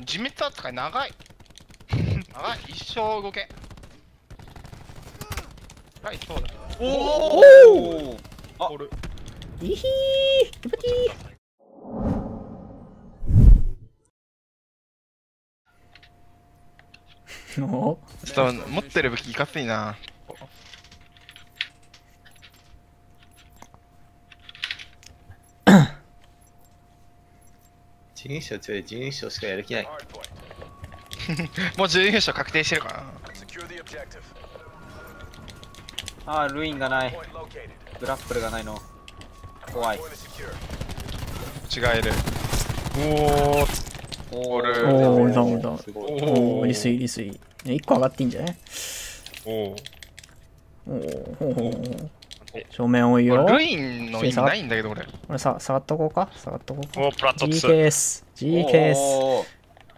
自滅扱い長い長い、一生動け。はい、そうだ。おお、あ、おる。いひー、気持ちいい。ちょっと持ってる武器いかついな。準優勝強い、準優勝しかやる気ない。もう準優勝確定してるからな。ああ、ルインがない。グラップルがないの。怖い。違える。おお。おー、俺だ、俺だ。おー、リスイ、リスイ。1個上がっていいんじゃない？おー。おー。正面多いよ。ルインの意味ないんだけど、俺。俺さ、下がっとこうか？下がっとこうか。おー、プラット2。GK です。GK です。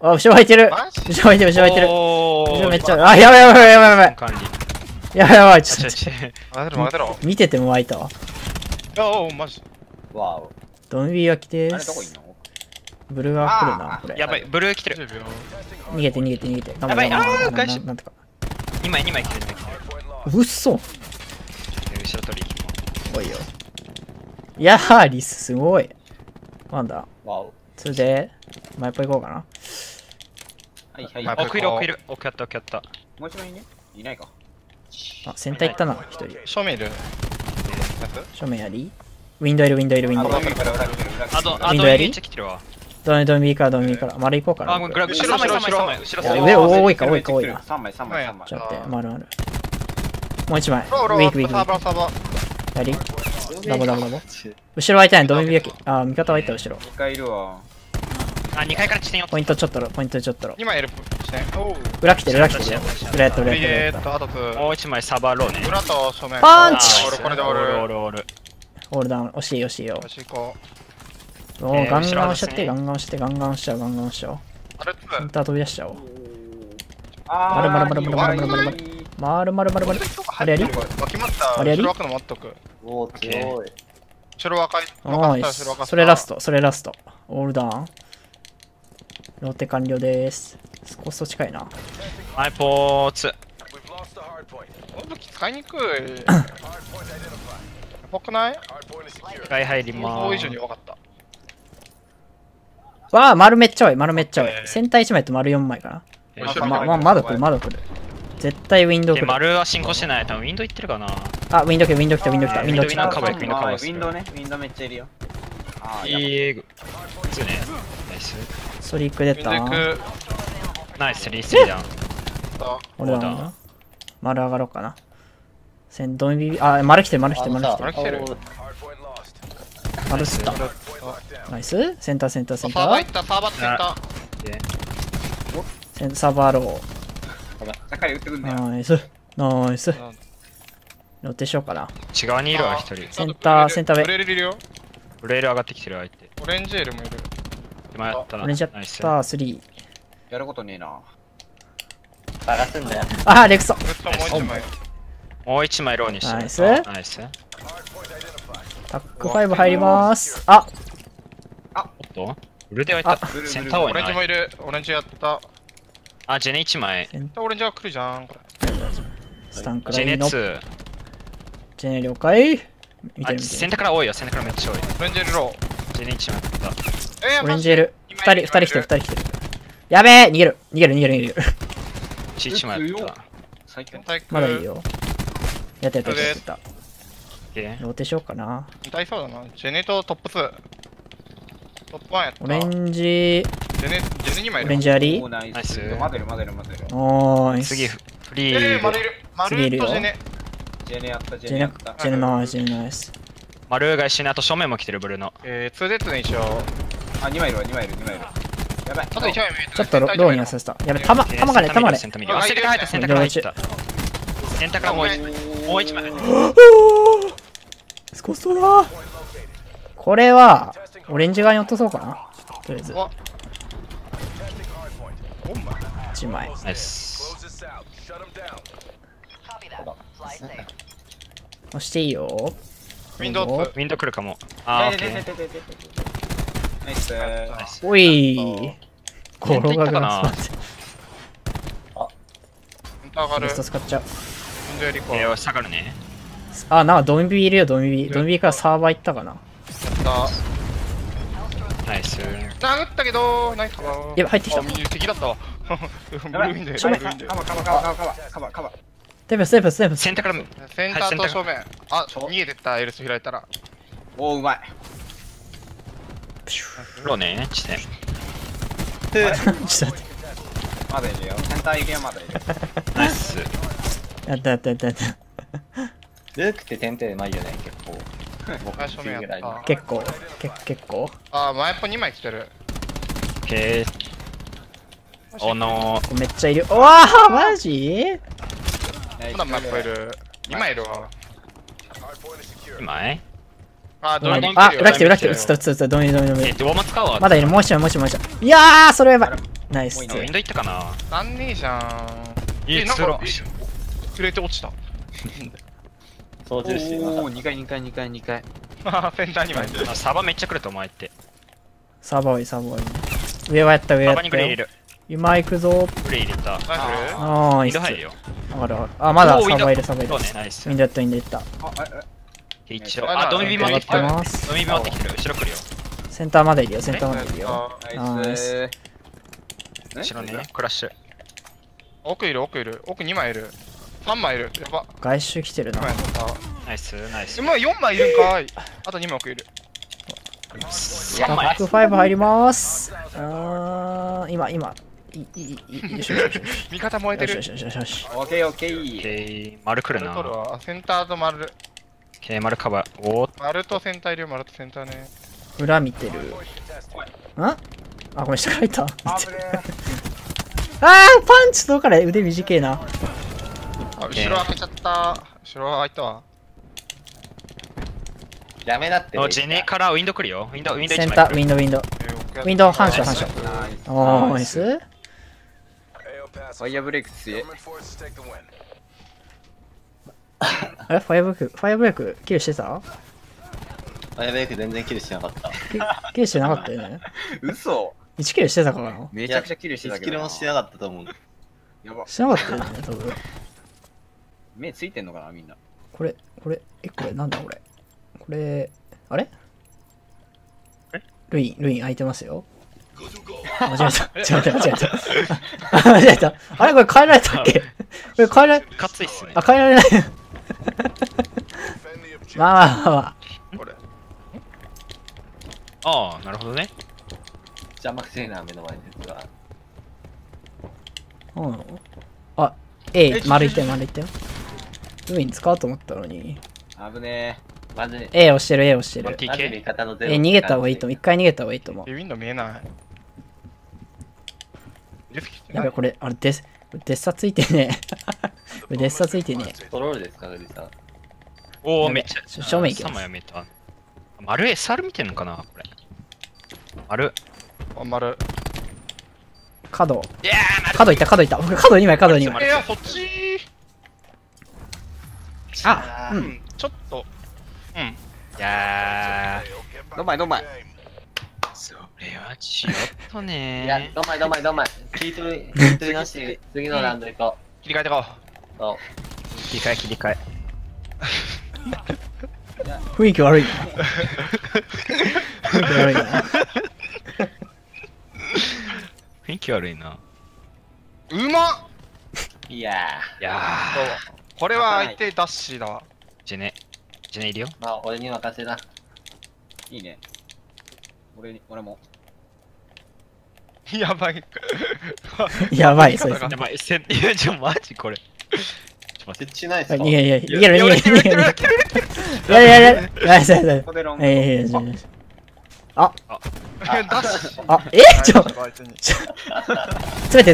あ、後ろ入ってる。後ろ入ってる、後ろ入ってる。後ろめっちゃ。あ、やばいやばいやばいやばい。やばいやばい、ちょっと。待てろ。見てても湧いたわ。おー、マジ。わお。ドンビーが来てーす。ブルーが来るな、これ。やばい、ブルー来てる。逃げて逃げて逃げて。やばい、ああ、返し。なんとか。2枚、2枚来てる。うっそ。後ろ取り。すごいよ。いやー、リス、すごい。なんだ。それで、マイポ行こうかな。はいはい。奥いる、奥いる。奥やった、奥やった。もう一枚いね。いないか。あ、先端行ったな、一人。正面いる。正面やり。ウィンドウいる、ウィンドウいる、ウィンドウ。ウィンドウやり。ドンビーからドンビーから丸いこうかな。あ、後ろ後ろ後ろ後ろ。上多いか多いか多いな。3枚。ちょっと丸丸。もう1枚。ウィークウィーク。やり。ダボダボダボ。後ろ空いてないドンビー。あ、味方空いた後ろ。2回いるわ。あ、2回から地点を。ポイントちょっとろ、ポイントちょっとろ。今やる地点。裏来てる裏来てる。裏やった裏やった。もう1枚サバローね。裏と正面。パンチ。オールダウン。惜しい惜しいよ。ガンガン押しちゃって、ガンガン押しちゃって、ガンガン押しちゃう、ガンガン押しちゃう。センター飛び出しちゃおう。まるまるまるまるまるまるまるまるまるまるまる。あれやり？あれやり？おー、強い。それラスト、それラスト。オールダウン。ローテ完了です。少し近いな。マイポーツ。武器使いにくい。やばくない？使い入りまーす。わあ、丸めっちゃ多い、丸めっちゃ多い。先端1枚と丸4枚かな。窓来る、窓来る。絶対ウィンドウ来る。丸は進行してない。多分ウィンドウ行ってるかな。あ、ウィンドウ来た、ウィンドウ来た、ウィンドウ来た。ウィンドウ来た。ウィンドウね。ウィンドウめっちゃいるよ。いいね。ナイス。ソリック出た。ナイス、リースリーだ。俺だ。丸上がろうかな。ドンビビ、あ、丸来てる、丸来てる、丸来てる。丸すった。ナイスセンターセンターセンター。サーバーいった、サーバーセンター。サーバーロー。ナイス。ナイス。ローテしようかな。違うにいるわ、1人。センター、センター上。ブレール上がってきてる相手。オレンジエールもいる。今やったな。オレンジやった、3。やることねえな。探すんだよ。あー、レクソ。もう1枚ローにして。ナイス。ナイス。タック5入ります。あっ。あ、おっとブルーではいた。センターオレンジもいる。オレンジやった。あ、ジェネ1枚。センターオレンジは来るじゃん。スタンクラインの。ジェネ2。ジェネ了解。あ、センターから多いよ。センターからめっちゃ多い。オレンジエルロー。ジェネ1枚やった。オレンジエル。2人来てる、2人来てる。やべえ、逃げる。逃げる、逃げる、逃げる。1枚やった。まだいいよ。やったやったやった。ローテしようかな。大そうだな。ジェネとトップ2。オレンジ、オレンジあり。おーい。次、フリー。次いるよ。ジェネナイス、ジェネナイス。丸が一緒に、あと正面も来てる、ブルーの。2Z で一緒。あ、2枚いるわ、2枚いる、2枚いる。やばい。ちょっとローに寄せた。やべ、弾がね、弾がね。センターから入った、センターから入った。センターからもう1枚。少しそうだ。これは、オレンジ側に落とそうかな。とりあえず1枚。ナイス。押していいよ。ウィンドウ来るかも。ああ、オッケー。ナイス。おい。転がるかな。あ、上がる。使っちゃう。よし、下がるね。あ、なんかドンビいるよ、ドンビ。ドンビからサーバー行ったかな。やった。ナイス。殴ったけど、ナイス。やば、入ってきた。敵だったわ。ブルーインで。カバー、カバー、カバー、カバー、カバー、カバー。センターからセンターと正面。あ、逃げてった、エルス開いたら。おお、うまい。ローね、地点。ちょっと待って。まだいるよ。センター行けよ、まだいる。ナイス。やったやったやったやった。ルークって点々うまいよね、結構。僕は正面ぐらい。結構。あ、前っぽ2枚来てる。へー。おのめっちゃいる。おわあ、マジ？まだ前っぽいる。2枚いるわ。2枚？あ、裏来てる、裏来てる。打つ。ドミノ。まだいる、もう一枚。いやー、それやばい。ナイス。ウィンド行ったかな？あんねえじゃん。いい、なんか、触れて落ちた。掃除して。おー、2階。あ、センター2枚いる。サーバーめっちゃ来ると、お前って。サーバー多い。上はやった。サーバーにいる。今行くぞ。プレイ入れた。ああ、いいです。あ、まだサーバーいる。ウィンドやった、あ、ドミビ回ってきてます。後ろ来るよ。センターまでいるよ、ナイス。後ろね、クラッシュ。奥いる。奥2枚いる。3枚いる。やば。外周来てるな。ナイス。もう4枚いるんかい。あと2枚奥いる。バック5入ります。今。味方燃えてる。よし。オッケー。丸来るな。センターと丸。丸カバー。おお。丸とセンターいるよ、丸とセンターね。裏見てる。あ、ごめん、下からいた。あー、パンチどうから腕短いな。後ろ開けちゃった。後ろ開いたわ。ダメだって。ジェネからウィンド来るよ。ウィンドセンター、ウィンド。ウィンド反射。おー、ナイス。ファイアブレイク強い。あれファイアブレイクキルしてた？ファイアブレイク全然キルしてなかった。キルしてなかったよね。嘘。1キルしてたからな。めちゃくちゃキルしてた。1キルもしてなかったと思う。やば。してなかったよね、多分。目ついてんのかな、みんな。これ、なんだこれ。あれルイン空いてますよ。間違えた。あれ、これ変えられたっけ？変えられない。まあ。これ。ああ、なるほどね。邪魔くせえな、目の前ですが。うん。あ、丸いってよ。ルイン使おうと思ったのに。危ねえ。A 押してる、逃げた方がいいと思う。一回逃げた方がいいと思う。ウィンドウ見えない。やべ、これ、あれ、デッサついてね。トロールですか、おお、めっちゃ。正面行きます。丸 SR 見てんのかな、これ。丸。角いた。角2枚。そっち。あ、うん、ちょっと。うん、いやー、どんまい。それはちょっとねー。いや、どんまい。切り取り直して、次のラウンド行こう。切り替えてこう。切り替え。雰囲気悪いな。雰囲気悪いな。うまっ！いやー。これは相手ダッシーだわ。ジェネいるよ。まあ俺に任せだ。いいね。俺も。やばい。そうですね。いや、マジこれ。設置ないですか？逃げろ。いや。あ。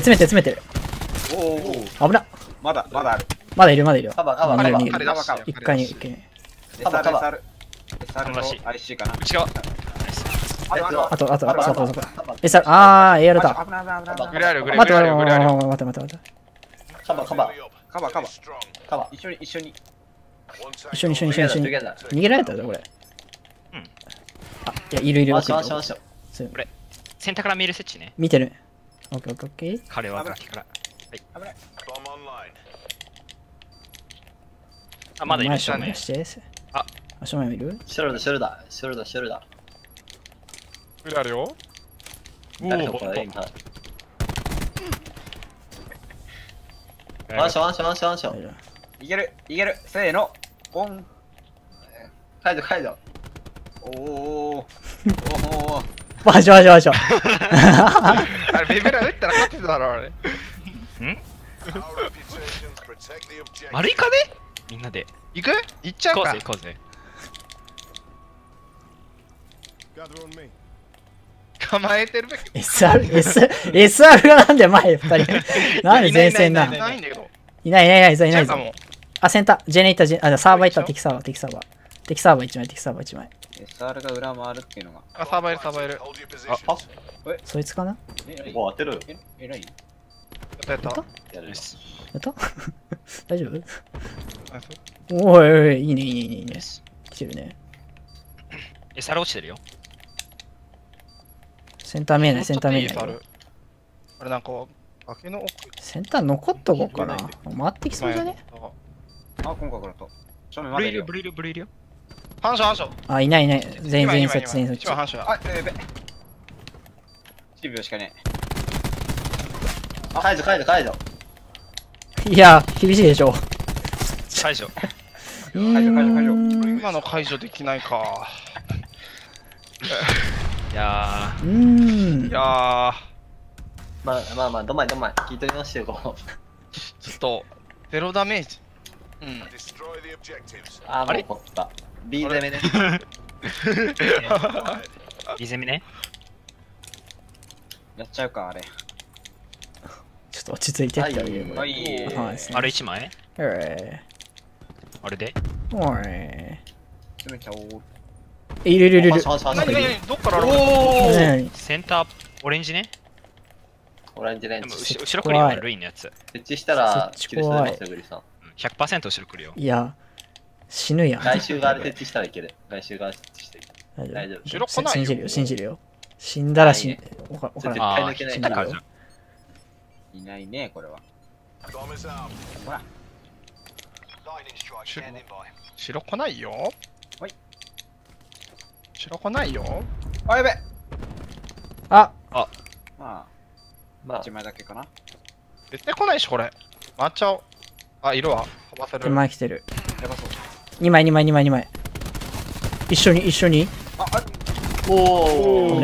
詰めてる。おお。危な。まだある。まだいる。カバ。一回に。SR かな。あと。SR、あー、AR だ。待って。カバ。一緒に。逃げられたぞ、これ。うん。あ、いや、いる。これ、センターから見える設置ね。見てる。オッケーオッケーオッケー。彼は崖から。はい。危ない。あ、まだいましたね。あ、正面いる？ショルダー、ショルダー、ショルダー、ショルダー。裏あるよ。おお。ワンション、ワンション、ワンション、ワンション。いける、いける。せーの。ボン。解除、解除。おお。おお。わしょわしょわしょ。あれ、ベベラ打ったら勝つだろ、あれ。ん？丸いかね？みんなで行く？行っちゃうか。行こうぜ。構えてるべき。SR がなんで前2人。なんで前線な。いないいないいないいないいない。あ、センター、ジェネレーター、あ、サーバーいった、敵サーバー、敵サーバー。敵サーバー1枚、敵サーバー1枚。SR が裏回るっていうのが。あ、サーバーいる、サーバーいる。あ、そいつかな？お、当てる。えらい。やったやったやった大丈夫？おいおい、いいねいいねいいねいいね。来てるね。え、サル落ちてるよ。センター見えない、センター見えない。あれなんか、崖の奥。センター残っとこうかな。回ってきそうじゃね？あ、今回からと。ブリル、ブリル、ブリルよ。反射、反射。あ、いないいない。全員、全員、そっち、全員、そっち。あ、やべやべ。10秒しかねえ。解除解除解除。いや厳しいでしょ。解除。解除解除解除。今の解除できないか。いやー。いやー。まあまあまあどまいどまい聞いとりましてこう。ちょっとゼロダメージ。うん。ああもう取った。B 攻めね。B 攻めね。やっちゃうかあれ。ちょっと落ち着いてっていうゲーム。あれ1枚？あれで？おい。詰めちゃおう。いるいるいるいる。どっからある？センター、オレンジね。オレンジレンジ。後ろ来るよ、ルインのやつ。設置したら、100% 後ろ来るよ。いや、死ぬやん。来週側で設置したらいける。来週側設置していける。大丈夫。後ろ来ない。信じるよ、信じるよ。死んだら死ん。お金抜けないから。いないね、これは。ほら。白来ないよ。はい。白来ないよ。あ、やべ。あ、あ。まあ。まあ。一枚だけかな。絶対来ないし、これ。回っちゃおう。あ、色は。飛ばせる。手前来てる。やばそう。二枚、二枚、二枚、二枚。一緒に、一緒に。あ、あ。おお。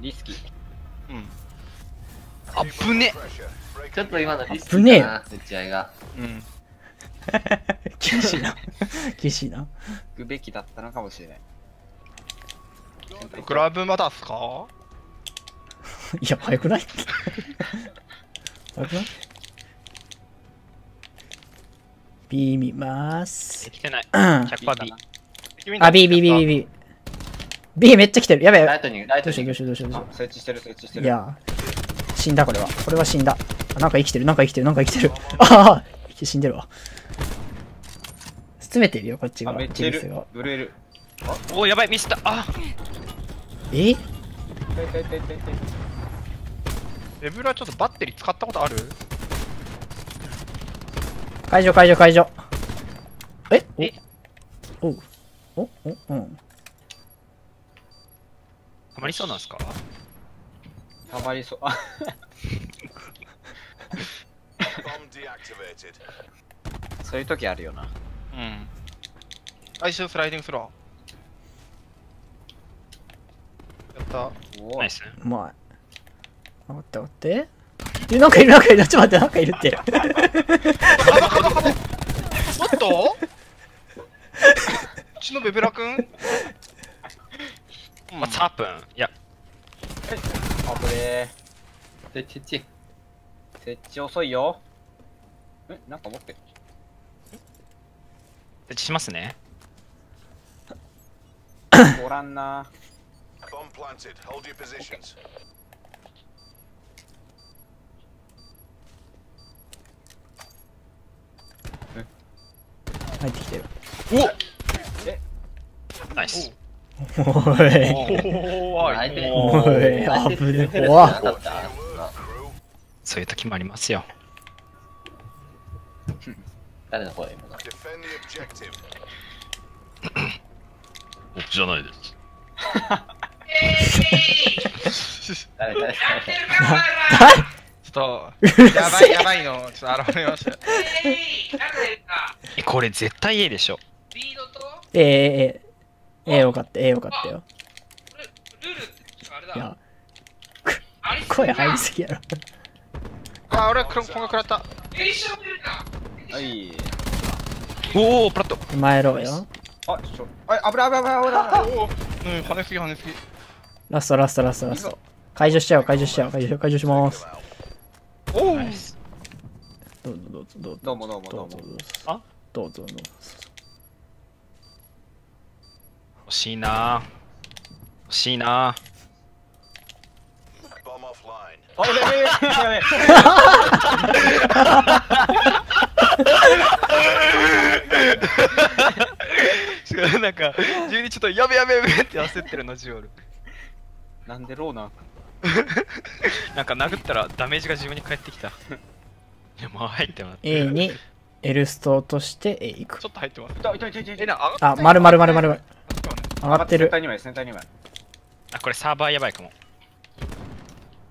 リスキー。あぶねちょっと今のリスクだな、打ち合いが。うん。厳しいな。厳しいな。行くべきだったのかもしれない。クラブまだっすかいや、早くない早くない ?B 見まーす。来てない。100%B。あ、B、B、B、B、B。B めっちゃ来てる。やべえ。ライトに、ライトに。どうしよう、どうしよう、どうしよう。設置してる、設置してる。いや。死んだこれは。これは死んだ。なんか生きてる、なんか生きてる、なんか生きてる。ああ死んでるわ。詰めてるよ、こっちが。めっちゃいるよ。ブレる。おお、やばい、ミスった。あえレブラちょっとバッテリー使ったことある解除、解除、解除。ええおう。おおうん。はまりそうなんですかたまりそう。そういう時あるよな。うん。来週スライディングスロー。やった。おお。ナイス。うまい。待って待って。え、なんかいるなんかいる。ちょっと待って、なんかいるって。おっと？うちのベベラ君？まあ、サープン。いや。あぶねー設置遅いよえなんか持ってる設置しますねごらんな入ってきてるおっナイスそういう時もありますよ。誰の声もな。僕じゃないです。ちょっとやばいのちょっと現れました。これ絶対 A でしょ。A を買って、A を買ってよ。いや、声入りすぎやろ。あ、俺はこんが食らった。はい。おお、プラット。前ろよ。あ、ちょ、あ、危ない。うん、跳ねすぎ、跳ねすぎ。ラスト。解除しちゃおう、解除します。おお。どうも。あ、どうぞ。欲しいな。あ、俺なんか急にちょっとやべって焦ってるのジオール。なんでローな。なんか殴ったらダメージが自分に返ってきた。でも入ってます。A にエルストとして A 行く。ちょっと入ってます。あ、丸。上がってる。先端2枚。あ、これサーバーやばいかも。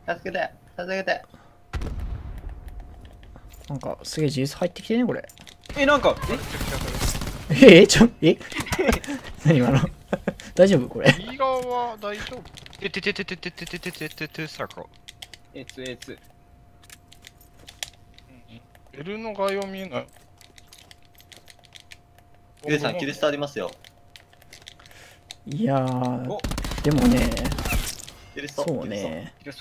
助けて。なんかすげえ GS 入ってきてねこれ。何今の。大丈夫これ。右側は大丈夫。てサークル。えつ。L の概要見えない。ゆうさんキルスターありますよ。いやー、でもね、そうね、キル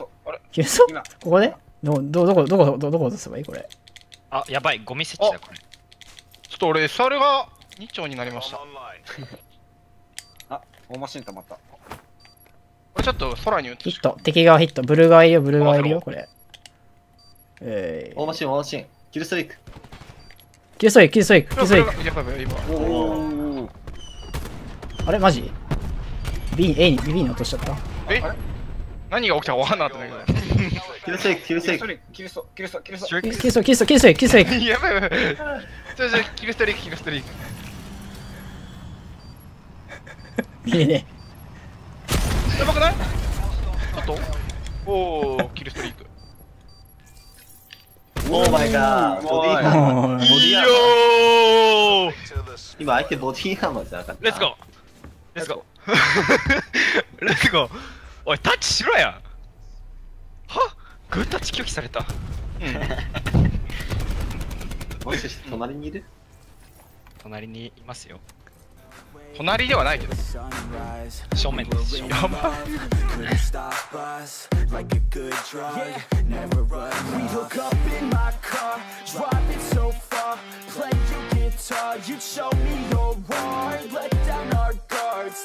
スト、ここでどこ落とせばいいこれ。あ、やばい、ゴミ設置だこれ。ちょっと俺、SR が2丁になりました。あ、大マシン溜まった。これちょっと空に打つ。ヒット、敵側ヒット、ブルー側いるよ、これ。大マシン、キルストリーク。あれマジ ?A に落としちゃった。え、何が起きたかわかんなかったんだけど。キルストリーク。やばい。キルストリーク。見えねえ。やばくない？ちょっと。おー、キルストリーク。オーマイガー。ボディーアーマー。今相手ボディーアーマーじゃなかった。レッツゴー。おい、タッチしろや。は？グータッチ拒否された。もしかして隣にいる？隣にいますよ。隣ではないけど。正面です。やばい。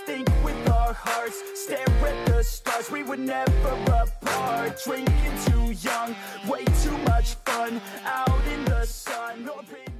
Think with our hearts, stare at the stars. We were never apart. Drinking too young, way too much fun. Out in the sun.